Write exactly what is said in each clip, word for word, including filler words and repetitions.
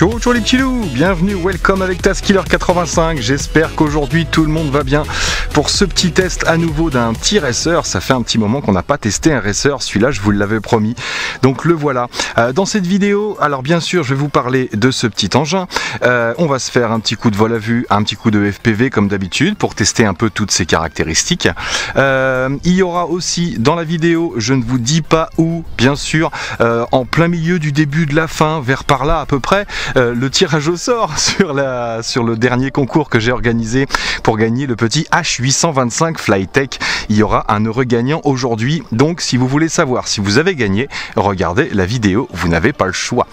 Tchau tchau les petits loups, bienvenue, welcome avec TASKILLER quatre-vingt-cinq, j'espère qu'aujourd'hui tout le monde va bien pour ce petit test à nouveau d'un petit racer. Ça fait un petit moment qu'on n'a pas testé un racer, celui-là je vous l'avais promis, donc le voilà. Euh, dans cette vidéo, alors bien sûr je vais vous parler de ce petit engin, euh, on va se faire un petit coup de vol à vue, un petit coup de F P V comme d'habitude pour tester un peu toutes ses caractéristiques. Euh, il y aura aussi dans la vidéo, je ne vous dis pas où, bien sûr, euh, en plein milieu du début de la fin, vers par là à peu près, Euh, le tirage au sort sur, la, sur le dernier concours que j'ai organisé pour gagner le petit H huit cent vingt-cinq Flytech. Il y aura un heureux gagnant aujourd'hui, donc si vous voulez savoir si vous avez gagné, regardez la vidéo, vous n'avez pas le choix.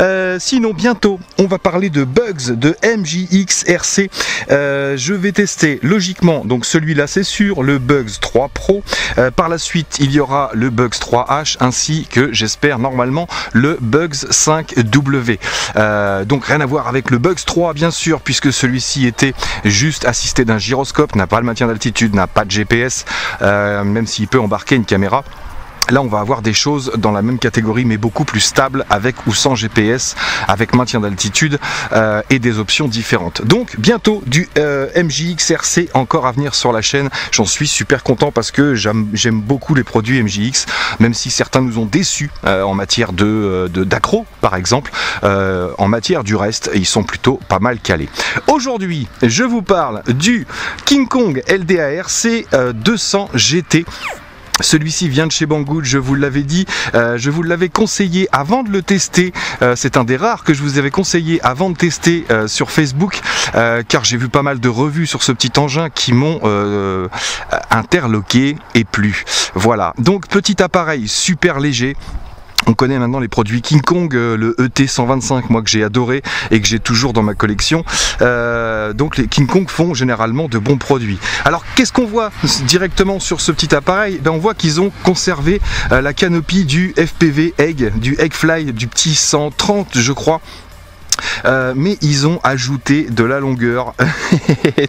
Euh, sinon bientôt on va parler de Bugs de M J X R C. Euh, je vais tester logiquement, donc celui-là c'est sûr, le Bugs trois Pro. Euh, par la suite il y aura le Bugs trois H ainsi que, j'espère normalement, le Bugs cinq W. Euh, Donc rien à voir avec le Bugs trois bien sûr, puisque celui-ci était juste assisté d'un gyroscope, n'a pas le maintien d'altitude, n'a pas de G P S, euh, même s'il peut embarquer une caméra. Là on va avoir des choses dans la même catégorie mais beaucoup plus stable, avec ou sans G P S, avec maintien d'altitude euh, et des options différentes. Donc bientôt du euh, M J X R C encore à venir sur la chaîne, j'en suis super content parce que j'aime beaucoup les produits M J X, même si certains nous ont déçus euh, en matière de d'accro par exemple, euh, en matière du reste ils sont plutôt pas mal calés. Aujourd'hui je vous parle du KingKong L D A R C euh, deux cents G T. Celui-ci vient de chez Banggood, je vous l'avais dit, euh, je vous l'avais conseillé avant de le tester, euh, c'est un des rares que je vous avais conseillé avant de tester euh, sur Facebook, euh, car j'ai vu pas mal de revues sur ce petit engin qui m'ont euh, interloqué et plu. Voilà, donc petit appareil super léger. On connaît maintenant les produits KingKong, le E T cent vingt-cinq, moi que j'ai adoré et que j'ai toujours dans ma collection. Euh, donc les KingKong font généralement de bons produits. Alors qu'est-ce qu'on voit directement sur ce petit appareil? Ben, on voit qu'ils ont conservé euh, la canopie du F P V Egg, du Eggfly, du petit cent trente je crois. Euh, mais ils ont ajouté de la longueur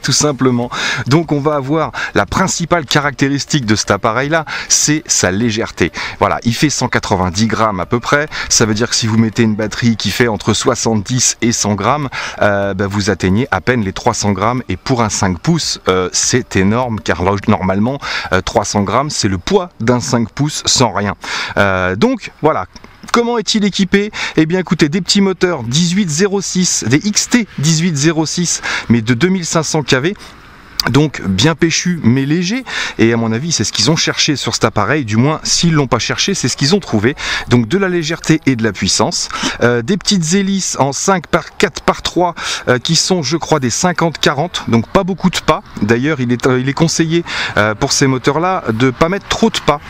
tout simplement. Donc on va avoir la principale caractéristique de cet appareil là, c'est sa légèreté. Voilà, il fait cent quatre-vingt-dix grammes à peu près, ça veut dire que si vous mettez une batterie qui fait entre soixante-dix et cent grammes, euh, bah vous atteignez à peine les trois cents grammes, et pour un cinq pouces euh, c'est énorme, car là, normalement euh, trois cents grammes c'est le poids d'un cinq pouces sans rien. Euh, donc voilà. Comment est-il équipé? Eh bien écoutez, des petits moteurs dix-huit zéro six, des X T dix-huit zéro six, mais de deux mille cinq cents K V. Donc bien péchu mais léger, et à mon avis c'est ce qu'ils ont cherché sur cet appareil, du moins s'ils l'ont pas cherché c'est ce qu'ils ont trouvé. Donc de la légèreté et de la puissance, euh, des petites hélices en cinq par quatre par trois euh, qui sont je crois des cinquante quarante, donc pas beaucoup de pas. D'ailleurs il est, euh, il est conseillé euh, pour ces moteurs là de pas mettre trop de pas.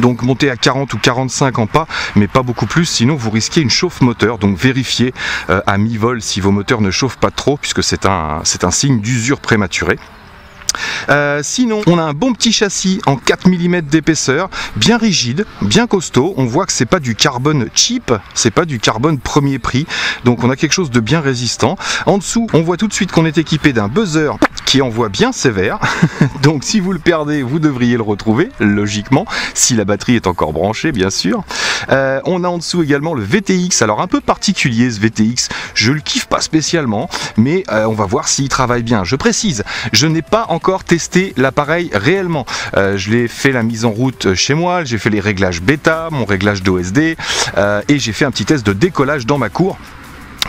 Donc montez à quarante ou quarante-cinq en pas, mais pas beaucoup plus, sinon vous risquez une chauffe moteur. Donc vérifiez euh, à mi-vol si vos moteurs ne chauffent pas trop, puisque c'est un, c'est un signe d'usure prématurée. Euh, sinon on a un bon petit châssis en quatre millimètres d'épaisseur, bien rigide, bien costaud. On voit que c'est pas du carbone cheap, c'est pas du carbone premier prix, donc on a quelque chose de bien résistant. En dessous on voit tout de suite qu'on est équipé d'un buzzer qui envoie bien sévère donc si vous le perdez vous devriez le retrouver logiquement, si la batterie est encore branchée bien sûr. Euh, on a en dessous également le V T X, alors un peu particulier ce V T X, je le kiffe pas spécialement, mais euh, on va voir s'il travaille bien. Je précise, je n'ai pas encore tester l'appareil réellement, euh, je l'ai fait la mise en route chez moi, j'ai fait les réglages bêta, mon réglage d'O S D, euh, et j'ai fait un petit test de décollage dans ma cour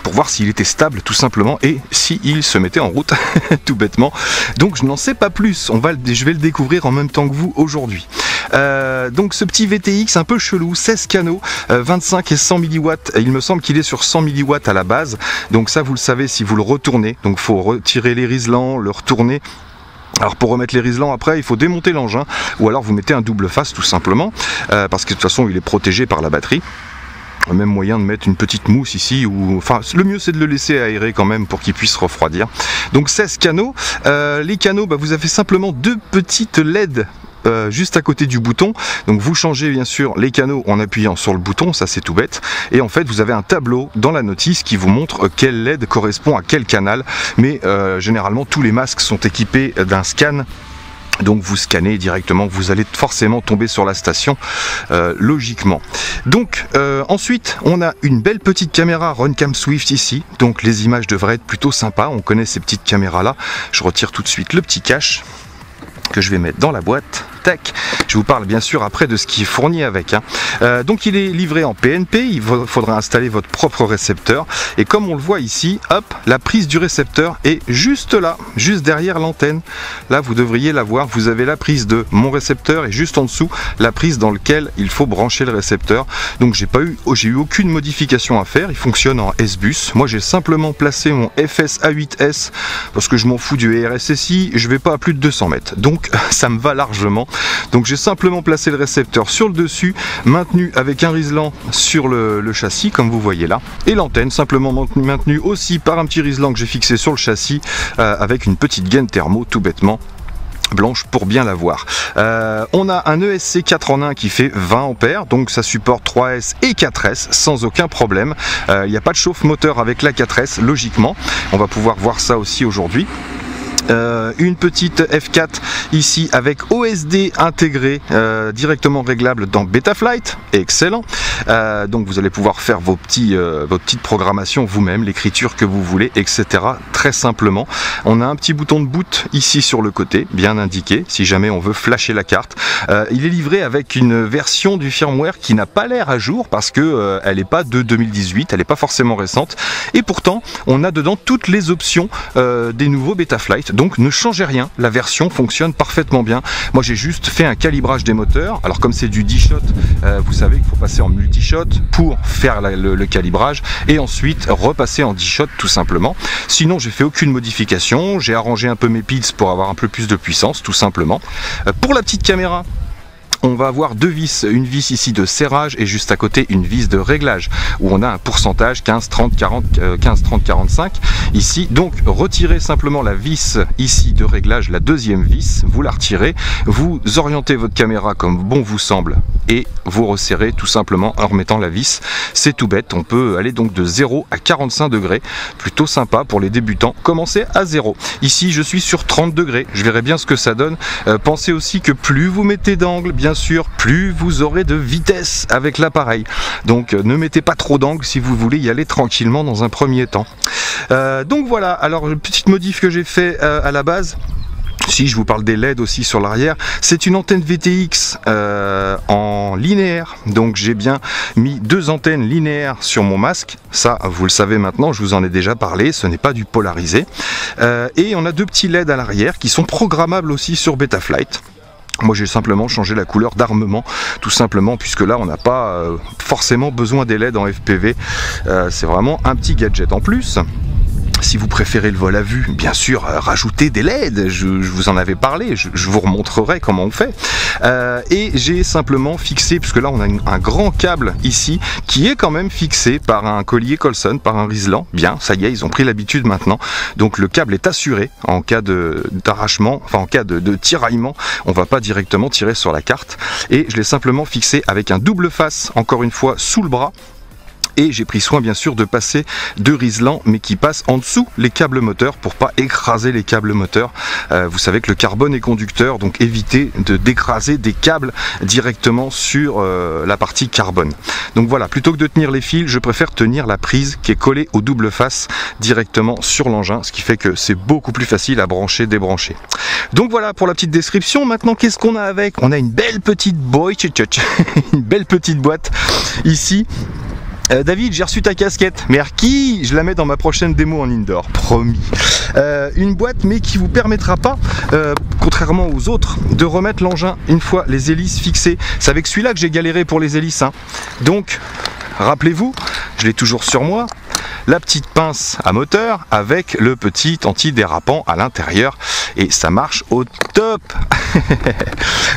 pour voir s'il était stable tout simplement, et s'il se mettait en route tout bêtement. Donc je n'en sais pas plus, on va, je vais le découvrir en même temps que vous aujourd'hui. Euh, donc ce petit V T X un peu chelou, seize canaux, euh, vingt-cinq et cent milliwatts, il me semble qu'il est sur cent milliwatts à la base, donc ça vous le savez si vous le retournez, donc faut retirer les riselants, le retourner. Alors pour remettre les riselants après il faut démonter l'engin, ou alors vous mettez un double face tout simplement, euh, parce que de toute façon il est protégé par la batterie. Même moyen de mettre une petite mousse ici, ou enfin le mieux c'est de le laisser aérer quand même pour qu'il puisse refroidir. Donc seize canaux, euh, les canaux, bah, vous avez simplement deux petites L E D Euh, juste à côté du bouton, donc vous changez bien sûr les canaux en appuyant sur le bouton, ça c'est tout bête, et en fait vous avez un tableau dans la notice qui vous montre quelle L E D correspond à quel canal, mais euh, généralement tous les masques sont équipés d'un scan Donc vous scannez directement, vous allez forcément tomber sur la station, euh, logiquement. Donc euh, ensuite on a une belle petite caméra Runcam Swift ici, donc les images devraient être plutôt sympas, on connaît ces petites caméras là. Je retire tout de suite le petit cache que je vais mettre dans la boîte. Tac. Je vous parle bien sûr après de ce qui est fourni avec, hein. Euh, donc il est livré en P N P, il faudra installer votre propre récepteur, et comme on le voit ici, hop, la prise du récepteur est juste là, juste derrière l'antenne. Là vous devriez la voir, vous avez la prise de mon récepteur et juste en dessous la prise dans laquelle il faut brancher le récepteur. Donc j'ai pas eu, j'ai eu aucune modification à faire, il fonctionne en S-Bus. Moi j'ai simplement placé mon F S A huit S parce que je m'en fous du R S S I, je vais pas à plus de deux cents mètres, donc ça me va largement. Donc j'ai simplement placé le récepteur sur le dessus, maintenu avec un riselant sur le, le châssis comme vous voyez là, et l'antenne simplement maintenue maintenu aussi par un petit riselant que j'ai fixé sur le châssis, euh, avec une petite gaine thermo tout bêtement blanche pour bien la voir. Euh, on a un E S C quatre en un qui fait vingt ampères, donc ça supporte trois S et quatre S sans aucun problème. Il euh, n'y a pas de chauffe moteur avec la quatre S logiquement, on va pouvoir voir ça aussi aujourd'hui. Euh, une petite F quatre ici avec O S D intégré, euh, directement réglable dans Betaflight, excellent. Euh, donc vous allez pouvoir faire vos, petits, euh, vos petites programmations vous-même, l'écriture que vous voulez, et cetera. Très simplement. On a un petit bouton de boot ici sur le côté, bien indiqué, si jamais on veut flasher la carte. Euh, il est livré avec une version du firmware qui n'a pas l'air à jour parce que euh, elle n'est pas de deux mille dix-huit, elle n'est pas forcément récente. Et pourtant, on a dedans toutes les options euh, des nouveaux Betaflight. Donc ne changez rien, la version fonctionne parfaitement bien. Moi j'ai juste fait un calibrage des moteurs. Alors comme c'est du D-shot, euh, vous savez qu'il faut passer en multi-shot pour faire la, le, le calibrage et ensuite repasser en D-shot tout simplement. Sinon j'ai fait aucune modification, j'ai arrangé un peu mes pils pour avoir un peu plus de puissance tout simplement. Euh, pour la petite caméra, on va avoir deux vis, une vis ici de serrage et juste à côté une vis de réglage où on a un pourcentage quinze, trente, quarante, quinze, trente, quarante-cinq ici. Donc retirez simplement la vis ici de réglage, la deuxième vis, vous la retirez, vous orientez votre caméra comme bon vous semble et vous resserrez tout simplement en remettant la vis. C'est tout bête, on peut aller donc de zéro à quarante-cinq degrés, plutôt sympa pour les débutants, commencez à zéro. Ici je suis sur trente degrés, je verrai bien ce que ça donne. Euh, pensez aussi que plus vous mettez d'angle, bien sûr plus vous aurez de vitesse avec l'appareil, donc ne mettez pas trop d'angle si vous voulez y aller tranquillement dans un premier temps. Euh, donc voilà, alors une petite modif que j'ai fait euh, à la base. Si je vous parle des L E D aussi sur l'arrière, c'est une antenne V T X euh, en linéaire, donc j'ai bien mis deux antennes linéaires sur mon masque, ça vous le savez maintenant, je vous en ai déjà parlé, ce n'est pas du polarisé. Euh, et on a deux petits L E D à l'arrière qui sont programmables aussi sur Betaflight. Moi j'ai simplement changé la couleur d'armement tout simplement, puisque là on n'a pas euh, forcément besoin des L E D en F P V, euh, c'est vraiment un petit gadget en plus. Si vous préférez le vol à vue, bien sûr, euh, rajoutez des L E D, je, je vous en avais parlé, je, je vous remontrerai comment on fait. Euh, et j'ai simplement fixé, puisque là on a une, un grand câble ici, qui est quand même fixé par un collier Colson, par un riselant, bien, ça y est, ils ont pris l'habitude maintenant. Donc le câble est assuré en cas d'arrachement, enfin en cas de, de tiraillement, on ne va pas directement tirer sur la carte. Et je l'ai simplement fixé avec un double face, encore une fois, sous le bras. Et j'ai pris soin bien sûr de passer deux riselants mais qui passent en dessous les câbles moteurs pour pas écraser les câbles moteurs. Euh, vous savez que le carbone est conducteur, donc évitez de d'écraser des câbles directement sur euh, la partie carbone. Donc voilà, plutôt que de tenir les fils, je préfère tenir la prise qui est collée au double face directement sur l'engin, ce qui fait que c'est beaucoup plus facile à brancher, débrancher. Donc voilà pour la petite description. Maintenant qu'est-ce qu'on a avec? On a une belle petite boîte, une belle petite boîte ici. Euh, David, j'ai reçu ta casquette, merci, je la mets dans ma prochaine démo en indoor, promis. Euh, une boîte mais qui vous permettra pas, euh, contrairement aux autres, de remettre l'engin une fois les hélices fixées. C'est avec celui-là que j'ai galéré pour les hélices, hein. Donc, rappelez-vous, je l'ai toujours sur moi, la petite pince à moteur avec le petit anti-dérapant à l'intérieur et ça marche au top.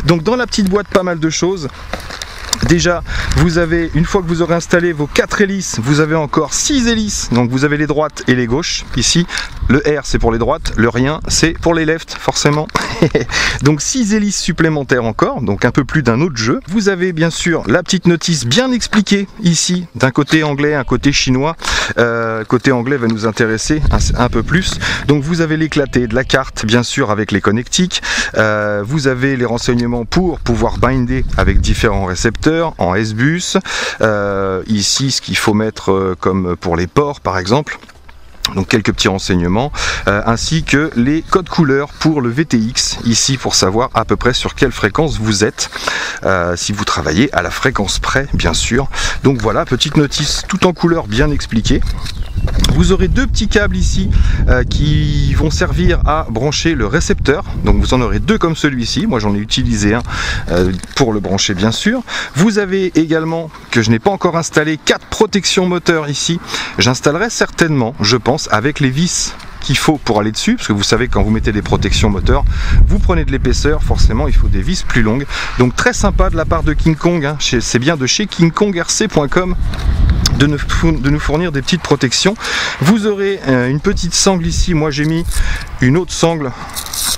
Donc dans la petite boîte, pas mal de choses. Déjà, vous avez, une fois que vous aurez installé vos quatre hélices, vous avez encore six hélices. Donc vous avez les droites et les gauches. Ici, le R c'est pour les droites, le rien c'est pour les left, forcément. Donc six hélices supplémentaires encore, donc un peu plus d'un autre jeu. Vous avez bien sûr la petite notice bien expliquée ici, d'un côté anglais, un côté chinois. euh, côté anglais va nous intéresser un, un peu plus. Donc vous avez l'éclaté de la carte bien sûr avec les connectiques, euh, vous avez les renseignements pour pouvoir binder avec différents récepteurs en S-Bus, euh, ici ce qu'il faut mettre euh, comme pour les ports par exemple. Donc quelques petits renseignements, euh, ainsi que les codes couleurs pour le V T X, ici pour savoir à peu près sur quelle fréquence vous êtes, euh, si vous travaillez à la fréquence près bien sûr. Donc voilà, petite notice tout en couleur bien expliquée. Vous aurez deux petits câbles ici euh, qui vont servir à brancher le récepteur. Donc vous en aurez deux comme celui-ci, moi j'en ai utilisé un euh, pour le brancher bien sûr. Vous avez également, que je n'ai pas encore installé, quatre protections moteur ici. J'installerai certainement, je pense, avec les vis qu'il faut pour aller dessus, parce que vous savez quand vous mettez des protections moteur, vous prenez de l'épaisseur, forcément il faut des vis plus longues. Donc très sympa de la part de KingKong, hein, c'est bien de chez King Kong R C point com de nous fournir des petites protections. Vous aurez euh, une petite sangle ici, moi j'ai mis une autre sangle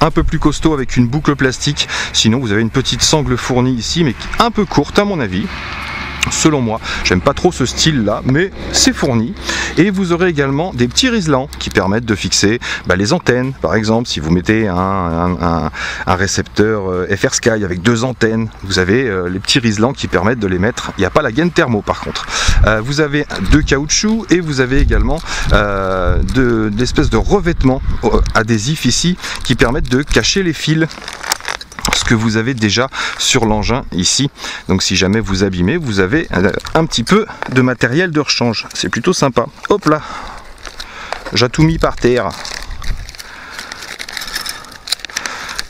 un peu plus costaud avec une boucle plastique, sinon vous avez une petite sangle fournie ici mais un peu courte à mon avis. Selon moi, j'aime pas trop ce style là, mais c'est fourni. Et vous aurez également des petits riselants qui permettent de fixer bah, les antennes. Par exemple, si vous mettez un, un, un, un récepteur euh, F R Sky avec deux antennes, vous avez euh, les petits riselants qui permettent de les mettre. Il n'y a pas la gaine thermo par contre. Euh, vous avez deux caoutchoucs et vous avez également euh, de, de l'espèce de revêtement adhésif ici qui permettent de cacher les fils. Ce que vous avez déjà sur l'engin ici, donc si jamais vous abîmez vous avez un petit peu de matériel de rechange, c'est plutôt sympa. Hop là, j'ai tout mis par terre.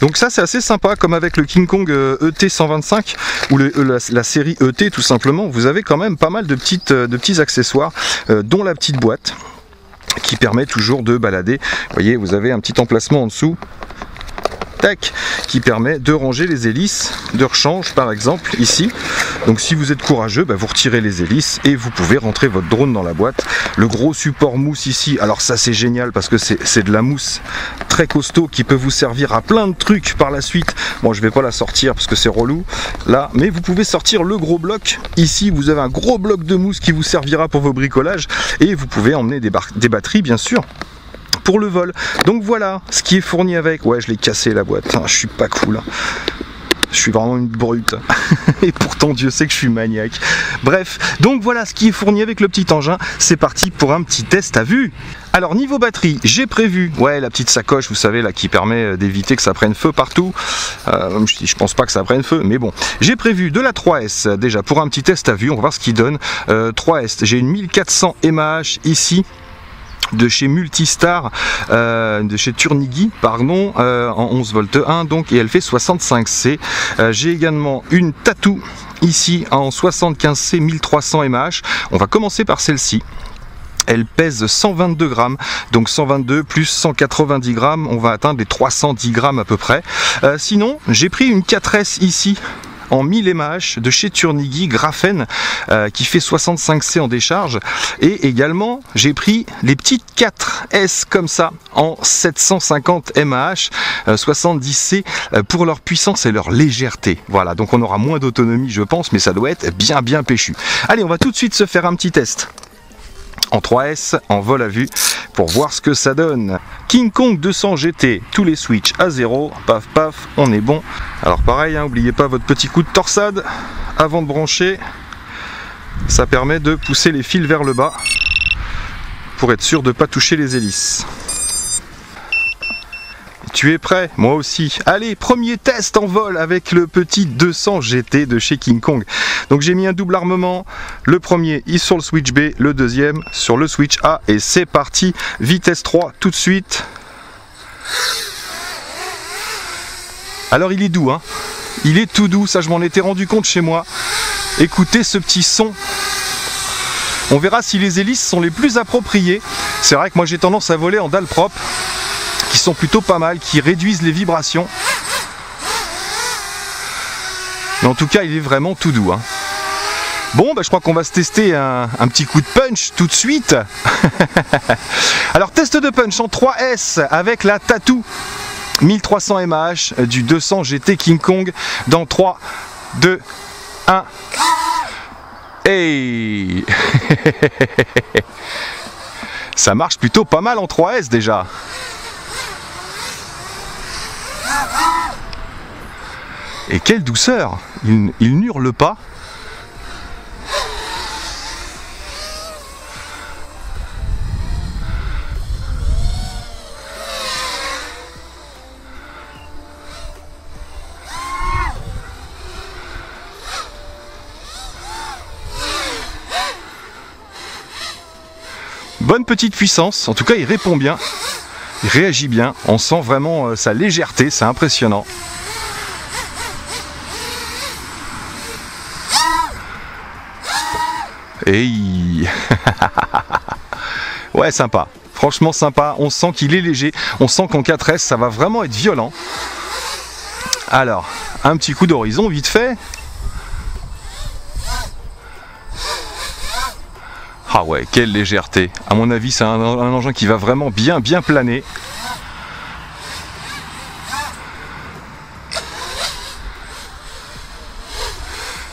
Donc ça c'est assez sympa, comme avec le KingKong E T cent vingt-cinq ou le, la, la série E T tout simplement, vous avez quand même pas mal de, petites, de petits accessoires euh, dont la petite boîte qui permet toujours de balader. Vous voyez, vous avez un petit emplacement en dessous qui permet de ranger les hélices de rechange par exemple ici. Donc si vous êtes courageux, bah, vous retirez les hélices et vous pouvez rentrer votre drone dans la boîte. Le gros support mousse ici, alors ça c'est génial parce que c'est de la mousse très costaud qui peut vous servir à plein de trucs par la suite. Moi bon, je vais pas la sortir parce que c'est relou là, mais vous pouvez sortir le gros bloc ici, vous avez un gros bloc de mousse qui vous servira pour vos bricolages et vous pouvez emmener des, des batteries bien sûr pour le vol. Donc voilà ce qui est fourni avec. Ouais, je l'ai cassé la boîte, hein, je suis pas cool, hein. Je suis vraiment une brute et pourtant Dieu sait que je suis maniaque. Bref, donc voilà ce qui est fourni avec le petit engin. C'est parti pour un petit test à vue. Alors niveau batterie, j'ai prévu, ouais, la petite sacoche, vous savez là, qui permet d'éviter que ça prenne feu partout. Euh, je, je pense pas que ça prenne feu, mais bon, j'ai prévu de la trois S déjà pour un petit test à vue. On va voir ce qu'il donne. Euh, trois S, j'ai une mille quatre cents M A H ici, de chez Multistar, euh, de chez Turnigy, pardon, euh, en onze volts un, donc, et elle fait soixante-cinq C. Euh, J'ai également une Tattu ici en soixante-quinze C mille trois cents M A H. On va commencer par celle-ci. Elle pèse cent vingt-deux grammes, donc cent vingt-deux plus cent quatre-vingt-dix grammes, on va atteindre les trois cent dix grammes à peu près. Euh, sinon, j'ai pris une quatre S ici en mille M A H de chez Turnigy Graphen, euh, qui fait soixante-cinq C en décharge, et également j'ai pris les petites quatre S comme ça en sept cent cinquante M A H, euh, soixante-dix C, euh, pour leur puissance et leur légèreté. Voilà, donc on aura moins d'autonomie je pense, mais ça doit être bien bien péchu. Allez, on va tout de suite se faire un petit test en trois S, en vol à vue, pour voir ce que ça donne. KingKong deux cents G T, tous les switches à zéro, paf paf, on est bon. Alors pareil, hein, n'oubliez pas votre petit coup de torsade avant de brancher, ça permet de pousser les fils vers le bas pour être sûr de ne pas toucher les hélices. Tu es prêt? Moi aussi. Allez, premier test en vol avec le petit deux cents G T de chez KingKong. Donc j'ai mis un double armement. Le premier est sur le switch B, le deuxième sur le switch A et c'est parti. Vitesse trois tout de suite. Alors il est doux, hein. Il est tout doux, ça je m'en étais rendu compte chez moi. Écoutez ce petit son. On verra si les hélices sont les plus appropriées. C'est vrai que moi j'ai tendance à voler en dalle propre, qui sont plutôt pas mal, qui réduisent les vibrations. Mais en tout cas, il est vraiment tout doux, hein. Bon, bah, je crois qu'on va se tester un, un petit coup de punch tout de suite. Alors, test de punch en trois S avec la Tattu mille trois cents M A H du deux cents G T KingKong dans trois, deux, un. Hey Ça marche plutôt pas mal en trois S déjà. Et quelle douceur, il, il n'hurle pas. Bonne petite puissance, en tout cas il répond bien, il réagit bien, on sent vraiment euh, sa légèreté, c'est impressionnant. Et il... ouais, sympa, franchement sympa, on sent qu'il est léger, on sent qu'en quatre S ça va vraiment être violent. Alors, un petit coup d'horizon vite fait. Ah ouais, quelle légèreté. À mon avis, c'est un, un engin qui va vraiment bien, bien planer.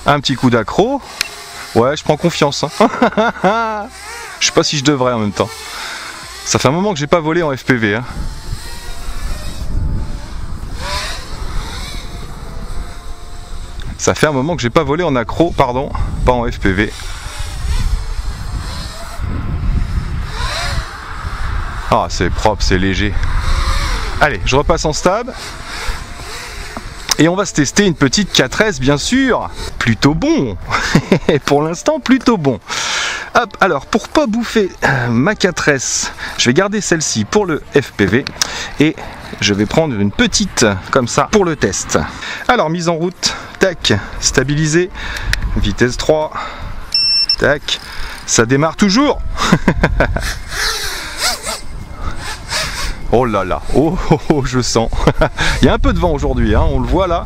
Un petit coup d'accro. Ouais, je prends confiance. Hein. Je sais pas si je devrais en même temps. Ça fait un moment que j'ai pas volé en F P V. Hein. Ça fait un moment que j'ai pas volé en accro, pardon, pas en F P V. Ah, c'est propre, c'est léger. Allez, je repasse en stab. Et on va se tester une petite quatre S, bien sûr. Plutôt bon. Pour l'instant, plutôt bon. Hop, alors, pour pas bouffer ma quatre S, je vais garder celle-ci pour le F P V. Et je vais prendre une petite, comme ça, pour le test. Alors, mise en route. Tac, stabilisé. Vitesse trois. Tac. Ça démarre toujours. Oh là là, oh, oh, oh je sens. Il y a un peu de vent aujourd'hui, hein, on le voit là,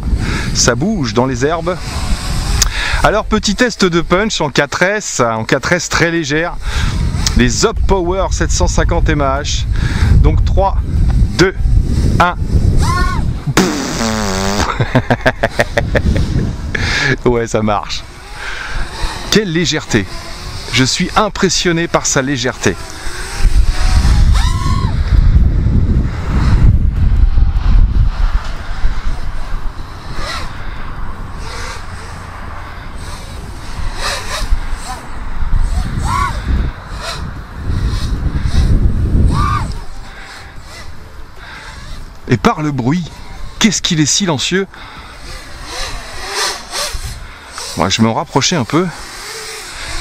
ça bouge dans les herbes. Alors petit test de punch en quatre S, en quatre S très légère, les Up Power sept cent cinquante M A H. Donc trois, deux, un. Ouais, ça marche. Quelle légèreté. Je suis impressionné par sa légèreté. Et par le bruit, qu'est-ce qu'il est silencieux. Moi, je vais me rapprocher un peu.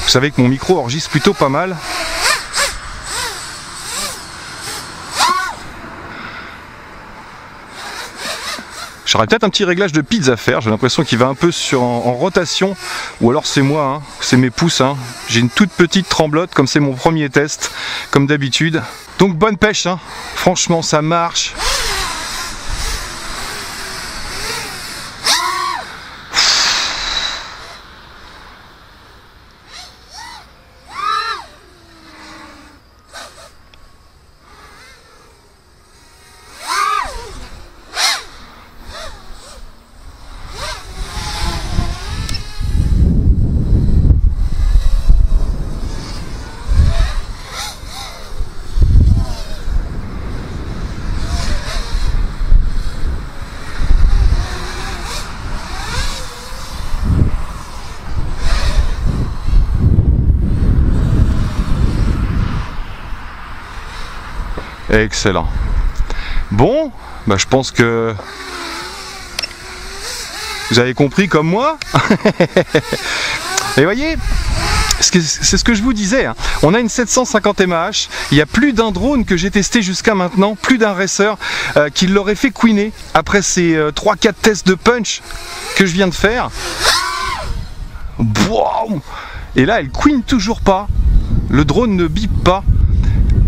Vous savez que mon micro enregistre plutôt pas mal. J'aurais peut-être un petit réglage de pizza à faire. J'ai l'impression qu'il va un peu sur, en, en rotation. Ou alors c'est moi, hein, c'est mes pouces. Hein. J'ai une toute petite tremblote, comme c'est mon premier test, comme d'habitude. Donc bonne pêche, hein. Franchement ça marche. Excellent. Bon, bah je pense que vous avez compris comme moi. Et voyez, c'est ce que je vous disais. Hein. On a une sept cent cinquante M A H. Il y a plus d'un drone que j'ai testé jusqu'à maintenant, plus d'un racer euh, qui l'aurait fait queener après ces euh, trois quatre tests de punch que je viens de faire. Boum. Et là, elle queen toujours pas. Le drone ne bip pas.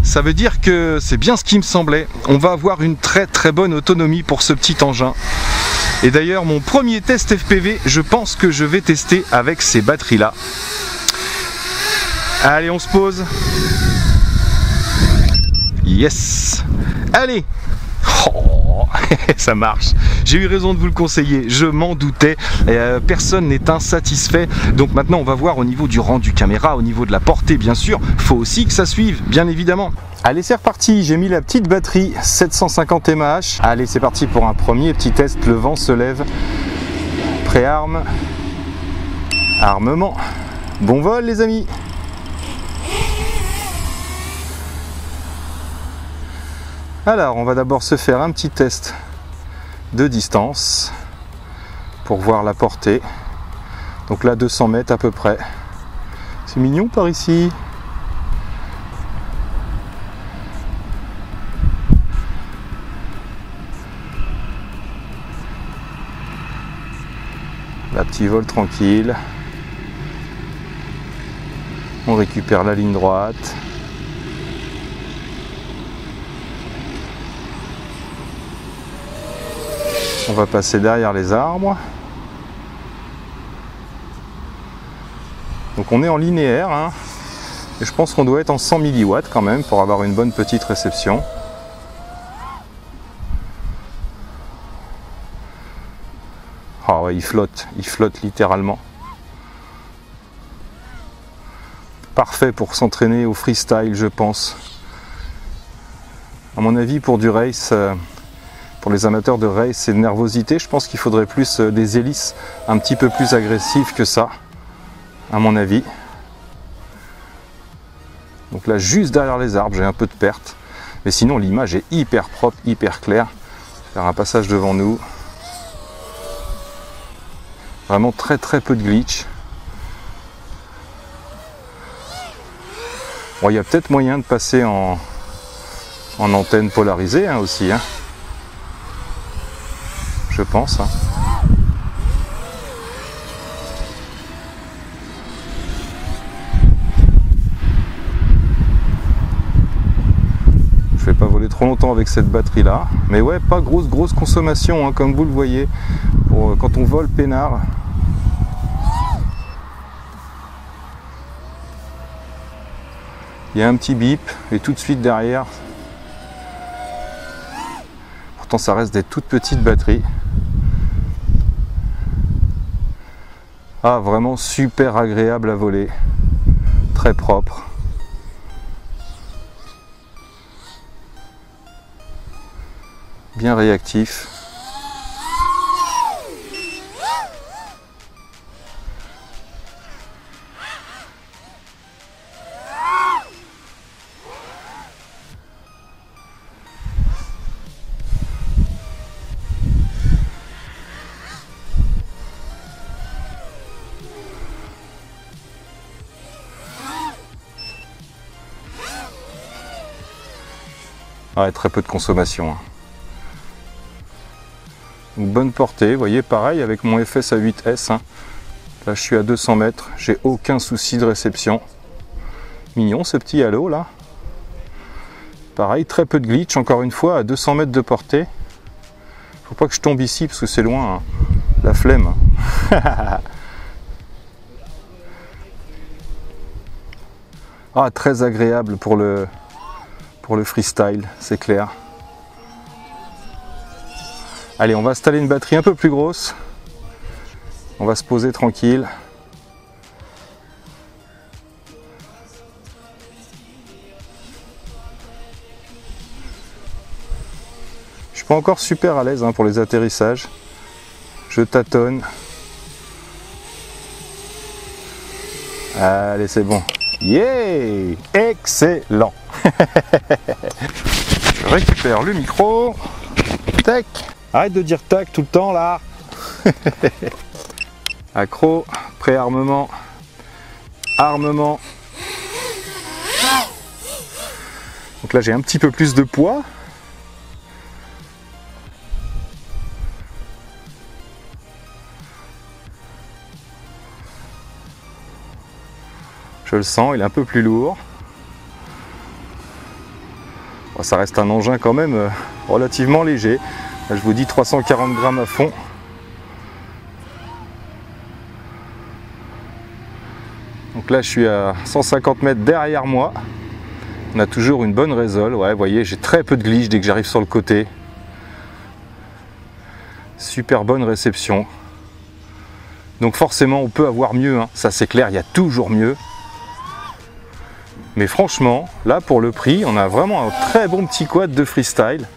Ça veut dire que c'est bien ce qui me semblait. On va avoir une très très bonne autonomie pour ce petit engin. Et d'ailleurs, mon premier test F P V, je pense que je vais tester avec ces batteries-là. Allez, on se pose. Yes. Allez. Oh, ça marche. J'ai eu raison de vous le conseiller, je m'en doutais. Euh, personne n'est insatisfait. Donc maintenant on va voir au niveau du rendu caméra, au niveau de la portée bien sûr. Faut aussi que ça suive, bien évidemment. Allez, c'est reparti, j'ai mis la petite batterie sept cent cinquante milliamps heure. Allez, c'est parti pour un premier petit test, le vent se lève. Préarme. Armement. Bon vol les amis. Alors, on va d'abord se faire un petit test de distance pour voir la portée. Donc là, deux cents mètres à peu près. C'est mignon par ici. La petite vol tranquille. On récupère la ligne droite. On va passer derrière les arbres. Donc on est en linéaire. Hein, et je pense qu'on doit être en cent milliwatts quand même pour avoir une bonne petite réception. Ah ouais, il flotte. Il flotte littéralement. Parfait pour s'entraîner au freestyle, je pense. À mon avis, pour du race... Euh, Pour les amateurs de race et de nervosité, je pense qu'il faudrait plus des hélices un petit peu plus agressives que ça, à mon avis. Donc là, juste derrière les arbres, j'ai un peu de perte. Mais sinon, l'image est hyper propre, hyper claire. Faire un passage devant nous. Vraiment très très peu de glitch. Bon, il y a peut-être moyen de passer en, en antenne polarisée hein, aussi. Hein. Je pense. Hein. Je vais pas voler trop longtemps avec cette batterie là, mais ouais, pas grosse grosse consommation hein, comme vous le voyez pour, euh, quand on vole peinard. Il y a un petit bip et tout de suite derrière. Pourtant ça reste des toutes petites batteries. Ah, vraiment super agréable à voler, très propre. Bien réactif. Ouais, très peu de consommation. Donc, bonne portée, vous voyez, pareil avec mon F S A huit S. Hein. Là, je suis à deux cents mètres, j'ai aucun souci de réception. Mignon ce petit halo là. Pareil, très peu de glitch, encore une fois, à deux cents mètres de portée. Faut pas que je tombe ici parce que c'est loin, hein. La flemme. Ah, très agréable pour le. Pour le freestyle, c'est clair. Allez, on va installer une batterie un peu plus grosse. On va se poser tranquille. Je suis pas encore super à l'aise hein, pour les atterrissages. Je tâtonne. Allez, c'est bon. Yeah! Excellent! Je récupère le micro. Tac! Arrête de dire tac tout le temps là! Accro, préarmement, armement. Donc là j'ai un petit peu plus de poids. Je le sens, il est un peu plus lourd. Bon, ça reste un engin quand même relativement léger. Là, je vous dis trois cent quarante grammes à fond. Donc là je suis à cent cinquante mètres derrière moi. On a toujours une bonne résole. Ouais, vous voyez, j'ai très peu de glitch dès que j'arrive sur le côté. Super bonne réception. Donc forcément, on peut avoir mieux, hein. Ça c'est clair, il y a toujours mieux. Mais franchement, là pour le prix, on a vraiment un très bon petit quad de freestyle.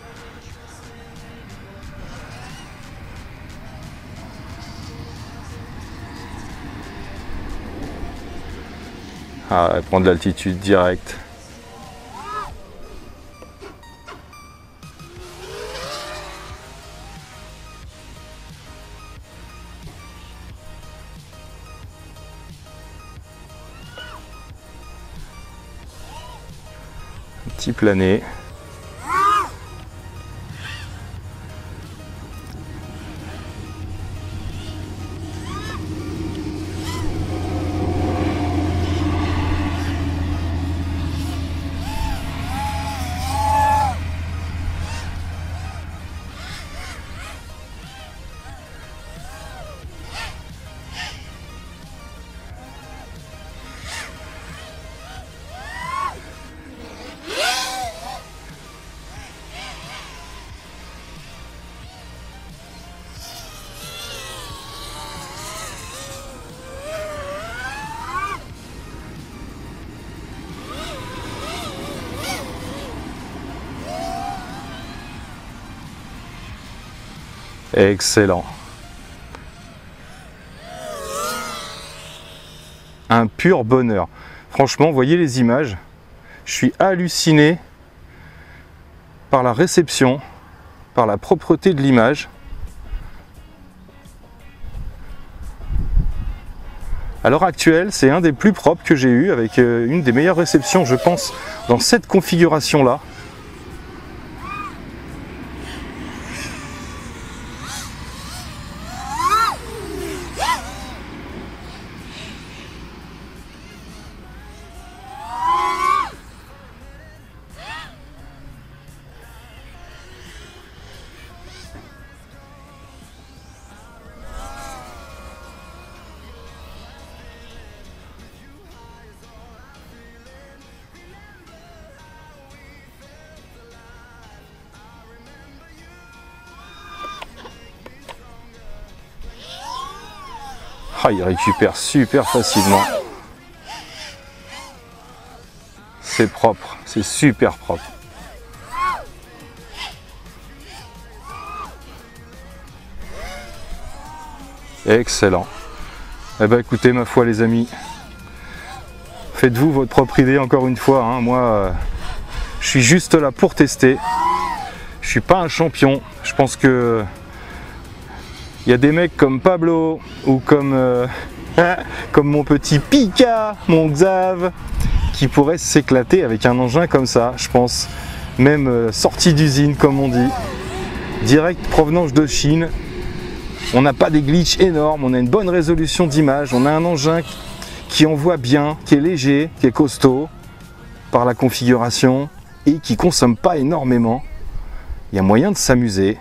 Ah, elle prend de l'altitude directe. Petit plané. Excellent. Un pur bonheur. Franchement, voyez les images. Je suis halluciné par la réception, par la propreté de l'image. À l'heure actuelle, c'est un des plus propres que j'ai eu, avec une des meilleures réceptions, je pense, dans cette configuration-là. Ah, il récupère super facilement. C'est propre, c'est super propre. Excellent. Eh ben écoutez, ma foi les amis, faites-vous votre propre idée encore une fois, hein. Moi, euh, je suis juste là pour tester. Je suis pas un champion. Je pense que il y a des mecs comme Pablo ou comme, euh, comme mon petit Pika, mon Xav, qui pourraient s'éclater avec un engin comme ça, je pense. Même euh, sortie d'usine, comme on dit. Direct provenance de Chine. On n'a pas des glitches énormes, on a une bonne résolution d'image. On a un engin qui envoie bien, qui est léger, qui est costaud par la configuration et qui ne consomme pas énormément. Il y a moyen de s'amuser.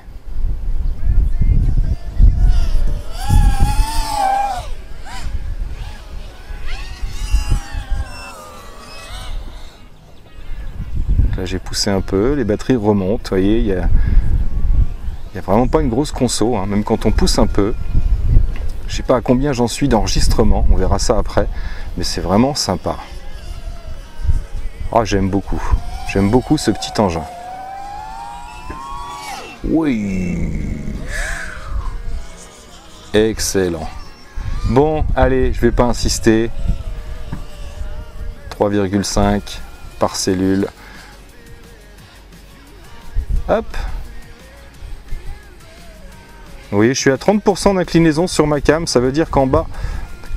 J'ai poussé un peu, les batteries remontent, vous voyez, il n'y a, a vraiment pas une grosse conso, hein, même quand on pousse un peu. Je ne sais pas à combien j'en suis d'enregistrement, on verra ça après, mais c'est vraiment sympa. Ah, oh, j'aime beaucoup, j'aime beaucoup ce petit engin. Oui. Excellent. Bon, allez, je ne vais pas insister. trois virgule cinq par cellule. Hop. Vous voyez, je suis à trente pour cent d'inclinaison sur ma cam, ça veut dire qu'en bas,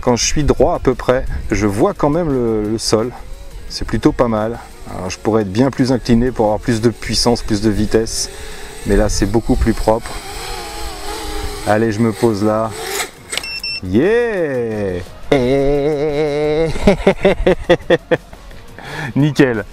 quand je suis droit à peu près, je vois quand même le, le sol. C'est plutôt pas mal. Alors, je pourrais être bien plus incliné pour avoir plus de puissance, plus de vitesse. Mais là, c'est beaucoup plus propre. Allez, je me pose là. Yeah! Et... Nickel!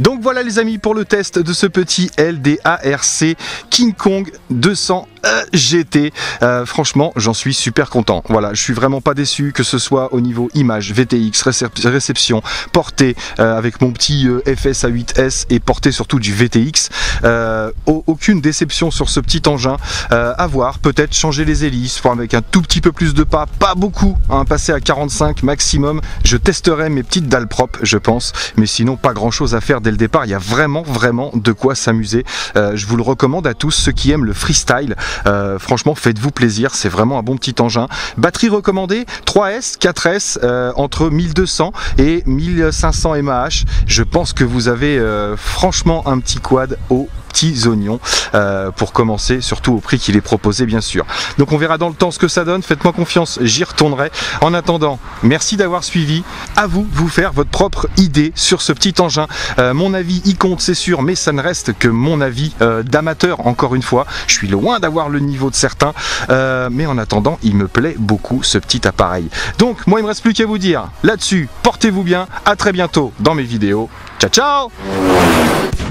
Donc voilà les amis pour le test de ce petit L D A R C KingKong deux cents G T. Euh, franchement j'en suis super content. Voilà, je suis vraiment pas déçu, que ce soit au niveau image, V T X, réception, portée euh, avec mon petit euh, F S A huit S et portée surtout du V T X. Euh, aucune déception sur ce petit engin. Euh, à voir, peut-être changer les hélices avec un tout petit peu plus de pas, pas beaucoup, hein, passer à quarante-cinq maximum. Je testerai mes petites dalles propres je pense, mais sinon pas grand chose à faire dès le départ. Il y a vraiment vraiment de quoi s'amuser. Euh, je vous le recommande à tous ceux qui aiment le freestyle. Euh, franchement faites-vous plaisir, c'est vraiment un bon petit engin. Batterie recommandée trois S, quatre S, euh, entre mille deux cents et mille cinq cents mAh. Je pense que vous avez euh, franchement un petit quad au petits oignons euh, pour commencer, surtout au prix qu'il est proposé bien sûr. Donc on verra dans le temps ce que ça donne, faites-moi confiance, j'y retournerai. En attendant, merci d'avoir suivi, à vous vous faire votre propre idée sur ce petit engin. Euh, mon avis y compte c'est sûr, mais ça ne reste que mon avis euh, d'amateur encore une fois, je suis loin d'avoir le niveau de certains, euh, mais en attendant il me plaît beaucoup ce petit appareil. Donc moi il me reste plus qu'à vous dire là-dessus, portez-vous bien, à très bientôt dans mes vidéos, ciao ciao.